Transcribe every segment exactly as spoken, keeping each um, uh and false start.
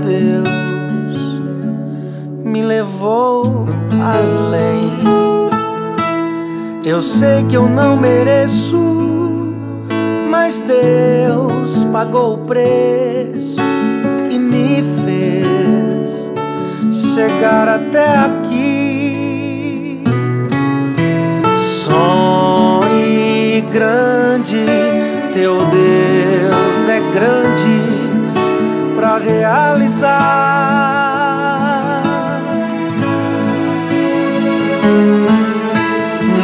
Deus me levou além. Eu sei que eu não mereço, mas Deus pagou o preço e me fez chegar até aqui. Sonhe grande, teu Deus é grande pra realizar.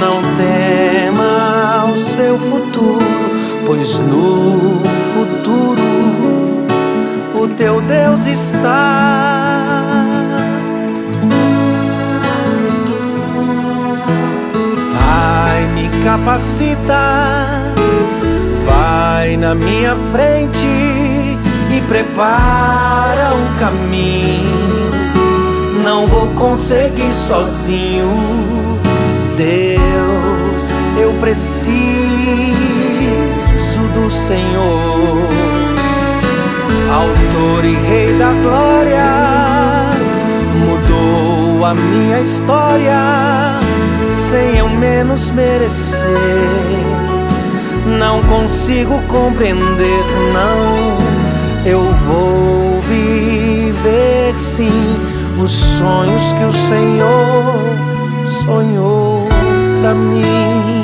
Não tema o seu futuro, pois no futuro o teu Deus está. Pai, me capacita, vai na minha frente e prepara o caminho. Não vou conseguir sozinho, Deus, eu preciso do Senhor, autor e rei da glória. Mudou a minha história sem eu menos merecer. Não consigo compreender, não. Eu vou viver sim os sonhos que o Senhor sonhou pra mim.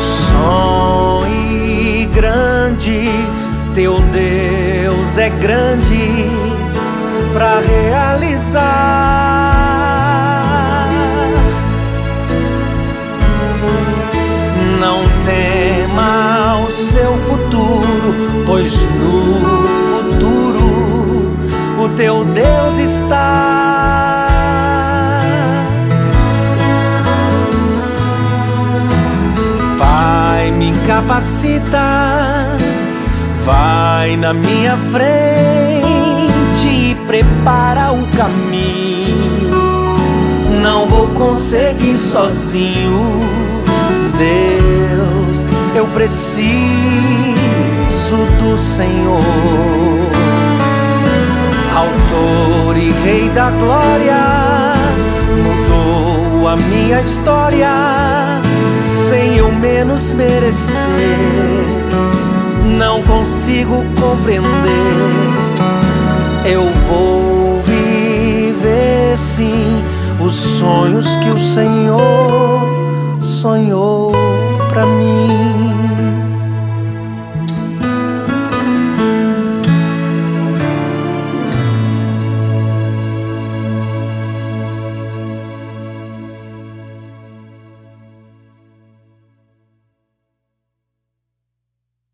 Sonhe grande, teu Deus é grande pra realizar. Não tema o seu futuro, pois no futuro o teu Deus está. Pai, me capacita, vai na minha frente e prepara o caminho. Não vou conseguir sozinho, Deus, eu preciso do Senhor, autor e rei da glória. Mudou a minha história sem eu menos merecer. Não consigo compreender. Eu vou viver sim os sonhos que o Senhor sonhou.